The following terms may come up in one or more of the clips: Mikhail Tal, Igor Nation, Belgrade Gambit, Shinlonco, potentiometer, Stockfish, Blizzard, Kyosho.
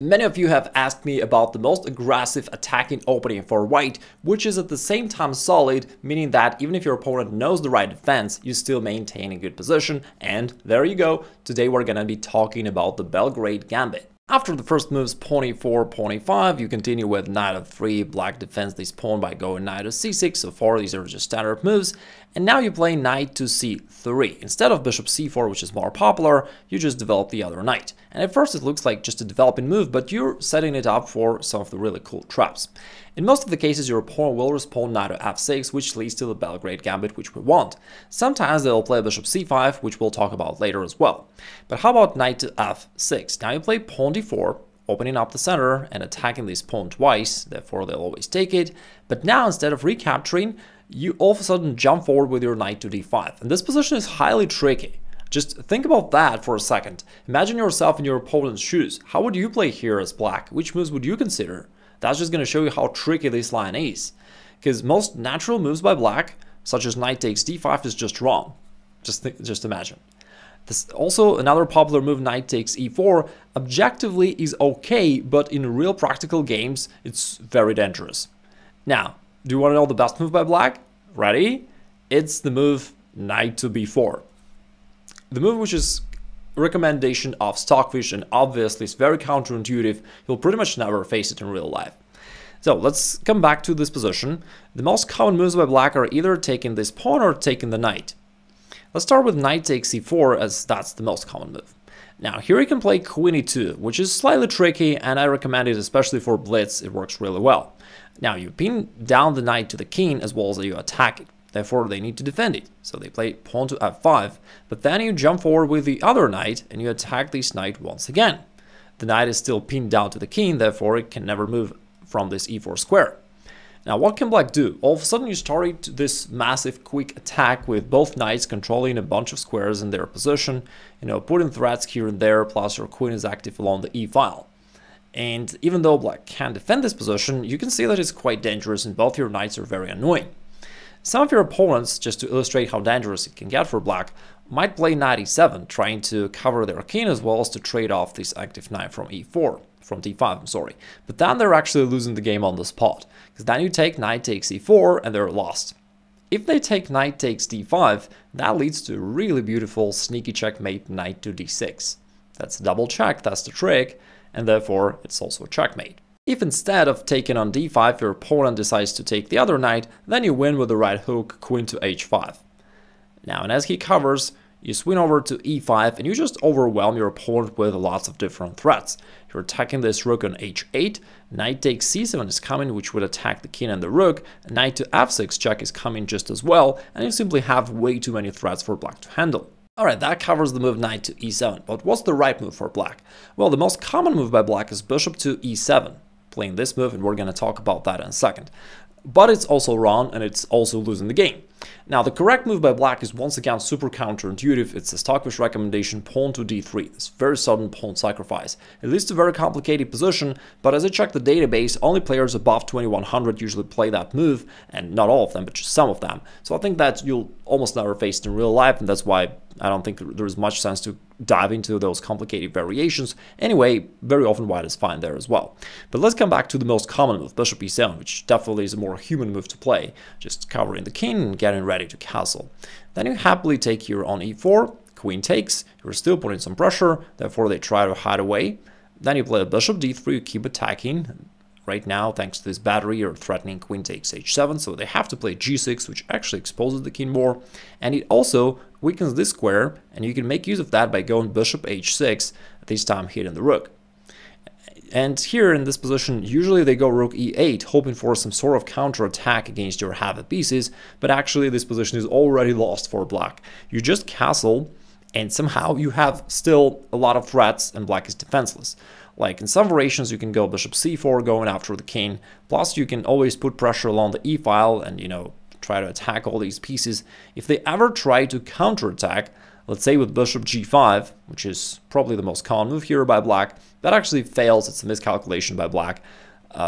Many of you have asked me about the most aggressive attacking opening for white, which is at the same time solid, meaning that even if your opponent knows the right defense, you still maintain a good position. And there you go, today we're gonna be talking about the Belgrade Gambit. After the first moves pawn e4, pawn e5, you continue with knight f3, black defends this pawn by going knight to c6, so far these are just standard moves, and now you play knight to c3. Instead of bishop c4, which is more popular, you just develop the other knight. And at first it looks like just a developing move, but you're setting it up for some of the really cool traps. In most of the cases, your opponent will respond knight to f6, which leads to the Belgrade Gambit, which we want. Sometimes they'll play bishop c5, which we'll talk about later as well. But how about knight to f6? Now you play pawn d4, opening up the center and attacking this pawn twice, therefore they'll always take it. But now, instead of recapturing, you all of a sudden jump forward with your knight to d5. And this position is highly tricky. Just think about that for a second. Imagine yourself in your opponent's shoes. How would you play here as black? Which moves would you consider? That's just going to show you how tricky this line is. Because most natural moves by black, such as knight takes d5, is just wrong. Just imagine. This also, another popular move, knight takes e4, objectively is okay, but in real practical games, it's very dangerous. Now, do you want to know the best move by black? Ready? It's the move knight to b4. The move which is a recommendation of Stockfish, and obviously it's very counterintuitive, you'll pretty much never face it in real life. So let's come back to this position. The most common moves by black are either taking this pawn or taking the knight. Let's start with knight takes e4, as that's the most common move. Now here you can play queen e2, which is slightly tricky, and I recommend it especially for blitz, it works really well. Now you pin down the knight to the king as well as you attack it, therefore they need to defend it. So they play pawn to f5, but then you jump forward with the other knight and you attack this knight once again. The knight is still pinned down to the king, therefore it can never move from this e4 square. Now what can black do? All of a sudden you started this massive quick attack with both knights controlling a bunch of squares in their position, you know, putting threats here and there, plus your queen is active along the e-file. And even though black can defend this position, you can see that it's quite dangerous and both your knights are very annoying. Some of your opponents, just to illustrate how dangerous it can get for black, might play knight e7, trying to cover their king as well as to trade off this active knight from e4. From d5, I'm sorry, but then they're actually losing the game on the spot, because then you take knight takes e4 and they're lost. If they take knight takes d5, that leads to a really beautiful sneaky checkmate knight to d6. That's a double check, that's the trick, and therefore it's also a checkmate. If instead of taking on d5 your opponent decides to take the other knight, then you win with the right hook queen to h5. Now, and as he covers, you swing over to e5 and you just overwhelm your opponent with lots of different threats. You're attacking this rook on h8, knight takes c7 is coming, which would attack the king and the rook, knight to f6 check is coming just as well, and you simply have way too many threats for black to handle. Alright, that covers the move knight to e7, but what's the right move for black? Well, the most common move by black is bishop to e7, playing this move, and we're gonna talk about that in a second. But it's also wrong, and it's also losing the game. Now, the correct move by black is once again super counterintuitive. It's the Stockfish recommendation, pawn to d3, this very sudden pawn sacrifice. It leads to a very complicated position, but as I checked the database, only players above 2100 usually play that move, and not all of them, but just some of them. So I think that you'll almost never face it in real life, and that's why I don't think there's much sense to dive into those complicated variations. Anyway, very often white is fine there as well. But let's come back to the most common move, bishop e7, which definitely is a more human move to play, just covering the king and getting ready to castle. Then you happily take here on e4, queen takes, you're still putting some pressure, therefore they try to hide away. Then you play bishop d3, you keep attacking. Right now, thanks to this battery, you're threatening queen takes h7, so they have to play g6, which actually exposes the king more, and it also weakens this square, and you can make use of that by going bishop h6, this time hitting the rook. And here in this position, usually they go rook e8, hoping for some sort of counterattack against your half pieces, but actually this position is already lost for black. You just castle, and somehow you have still a lot of threats, and black is defenseless. Like in some variations, you can go bishop c4, going after the king, plus you can always put pressure along the e-file and, you know, try to attack all these pieces. If they ever try to counterattack, let's say with bishop g5, which is probably the most common move here by black, that actually fails, it's a miscalculation by black.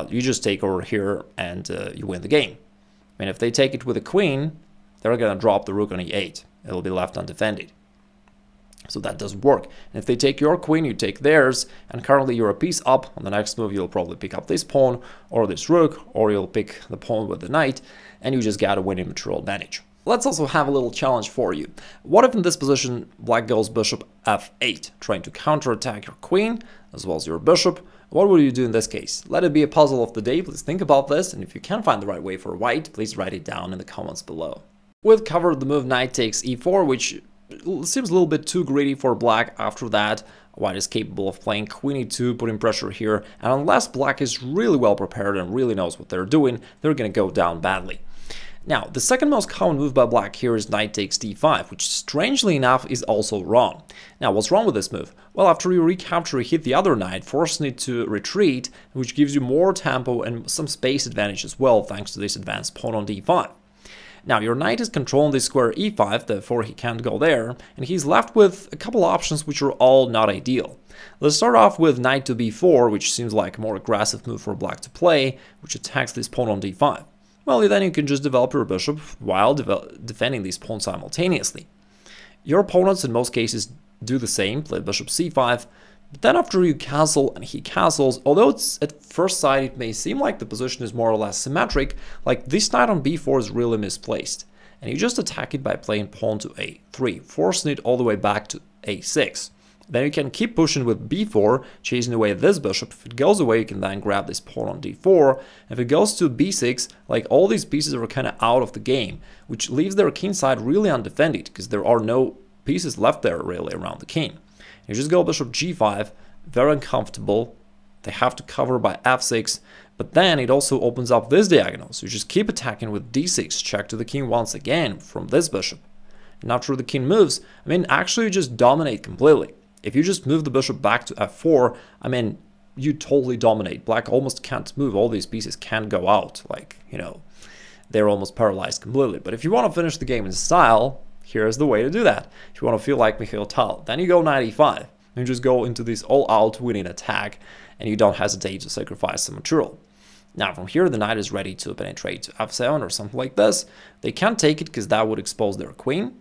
You just take over here and you win the game. I mean, if they take it with a queen, they're gonna drop the rook on e8, it'll be left undefended. So that doesn't work. And if they take your queen, you take theirs, and currently you're a piece up. On the next move, you'll probably pick up this pawn or this rook, or you'll pick the pawn with the knight, and you just gotta win immaterial advantage. Let's also have a little challenge for you. What if in this position black goes bishop f8, trying to counterattack your queen as well as your bishop? What would you do in this case? Let it be a puzzle of the day, please think about this, and if you can find the right way for white, please write it down in the comments below. We've covered the move knight takes e4, which seems a little bit too greedy for black. After that, white is capable of playing queen e2, putting pressure here, and unless black is really well prepared and really knows what they're doing, they're gonna go down badly. Now, the second most common move by black here is knight takes d5, which strangely enough is also wrong. Now, what's wrong with this move? Well, after you recapture, you hit the other knight, forcing it to retreat, which gives you more tempo and some space advantage as well, thanks to this advanced pawn on d5. Now, your knight is controlling this square e5, therefore he can't go there, and he's left with a couple options which are all not ideal. Let's start off with knight to b4, which seems like a more aggressive move for black to play, which attacks this pawn on d5. Well, then you can just develop your bishop while defending these pawns simultaneously. Your opponents in most cases do the same, play bishop c5, but then after you castle and he castles, although it's at first sight it may seem like the position is more or less symmetric, like this knight on b4 is really misplaced, and you just attack it by playing pawn to a3, forcing it all the way back to a6. Then you can keep pushing with b4, chasing away this bishop. If it goes away, you can then grab this pawn on d4. If it goes to b6, like all these pieces are kind of out of the game, which leaves their king side really undefended, because there are no pieces left there really around the king. You just go bishop g5, very uncomfortable. They have to cover by f6, but then it also opens up this diagonal, so you just keep attacking with d6, check to the king once again from this bishop. And after the king moves, I mean, actually you just dominate completely. If you just move the bishop back to f4, I mean, you totally dominate. Black almost can't move, all these pieces can't go out, like, you know, they're almost paralyzed completely. But if you want to finish the game in style, here's the way to do that. If you want to feel like Mikhail Tal, then you go knight e5, you just go into this all-out winning attack, and you don't hesitate to sacrifice some material. Now from here, the knight is ready to penetrate to f7 or something like this. They can't take it because that would expose their queen.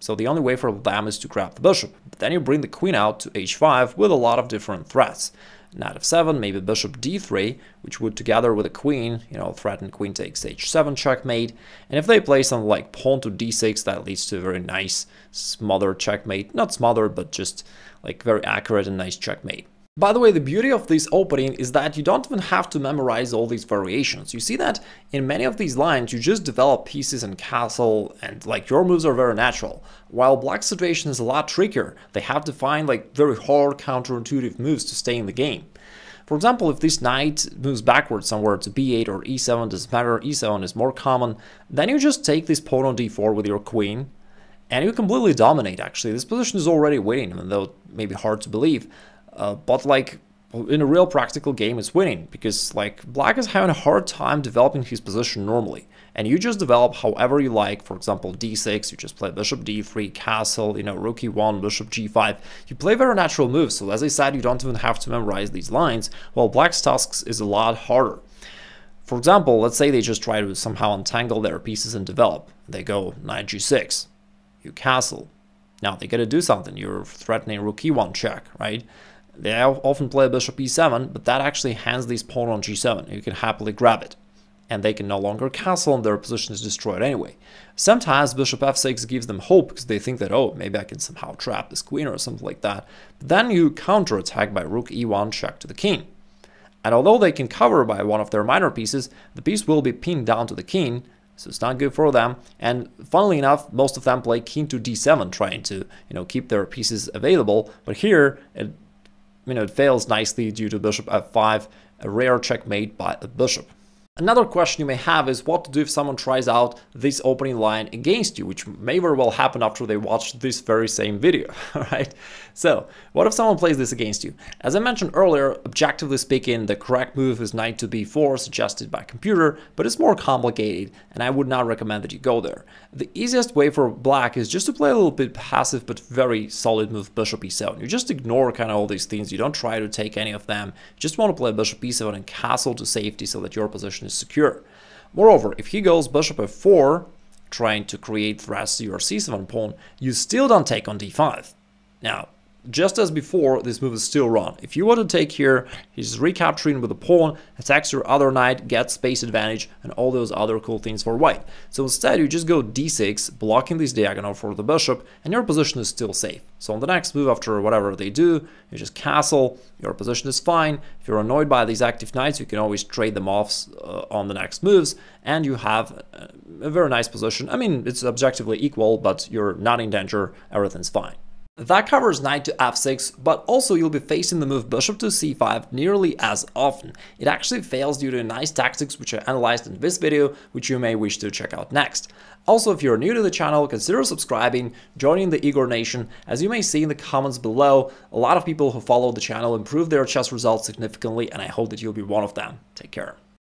So the only way for them is to grab the bishop, but then you bring the queen out to h5 with a lot of different threats. Knight f7, maybe bishop d3, which would together with the queen, you know, threaten queen takes h7 checkmate, and if they play something like pawn to d6, that leads to a very nice smothered checkmate, not smothered, but just like very accurate and nice checkmate. By the way, the beauty of this opening is that you don't even have to memorize all these variations. You see that in many of these lines you just develop pieces and castle, and like your moves are very natural. While black's situation is a lot trickier, they have to find like very hard counterintuitive moves to stay in the game. For example, if this knight moves backwards somewhere to b8 or e7, doesn't matter, e7 is more common, then you just take this pawn on d4 with your queen, and you completely dominate actually. This position is already winning, even though it may be hard to believe. But like in a real practical game it's winning, because like black is having a hard time developing his position normally, and you just develop however you like. For example, d6, you just play bishop d3, castle, you know, rook e1, bishop g5. You play very natural moves, so as I said, you don't even have to memorize these lines, while black's task is a lot harder. For example, let's say they just try to somehow untangle their pieces and develop. They go knight g6, you castle. Now they gotta do something, you're threatening rook e1 check, right? They often play bishop e7, but that actually hands this pawn on g7. You can happily grab it, and they can no longer castle, and their position is destroyed anyway. Sometimes bishop f6 gives them hope, because they think that, oh, maybe I can somehow trap this queen or something like that. But then you counterattack by rook e1 check to the king. And although they can cover by one of their minor pieces, the piece will be pinned down to the king, so it's not good for them. And funnily enough, most of them play king to d7, trying to, you know, keep their pieces available. But here, it fails nicely due to bishop f5, a rare checkmate by a bishop. Another question you may have is what to do if someone tries out this opening line against you, which may very well happen after they watch this very same video, alright? So, what if someone plays this against you? As I mentioned earlier, objectively speaking, the correct move is knight to b4, suggested by computer, but it's more complicated, and I would not recommend that you go there. The easiest way for black is just to play a little bit passive but very solid move, bishop e7. You just ignore kind of all these things, you don't try to take any of them, you just want to play bishop e7 and castle to safety so that your position is secure. Moreover, if he goes bishop f4, trying to create threats to your c7 pawn, you still don't take on d5. Now, just as before, this move is still wrong. If you want to take here, he's recapturing with a pawn, attacks your other knight, gets space advantage, and all those other cool things for white. So instead, you just go d6, blocking this diagonal for the bishop, and your position is still safe. So on the next move, after whatever they do, you just castle, your position is fine. If you're annoyed by these active knights, you can always trade them off on the next moves, and you have a very nice position. I mean, it's objectively equal, but you're not in danger, everything's fine. That covers knight to f6, but also you'll be facing the move bishop to c5 nearly as often. It actually fails due to nice tactics which I analyzed in this video, which you may wish to check out next. Also, if you're new to the channel, consider subscribing, joining the Igor Nation. As you may see in the comments below, a lot of people who follow the channel improve their chess results significantly, and I hope that you'll be one of them. Take care.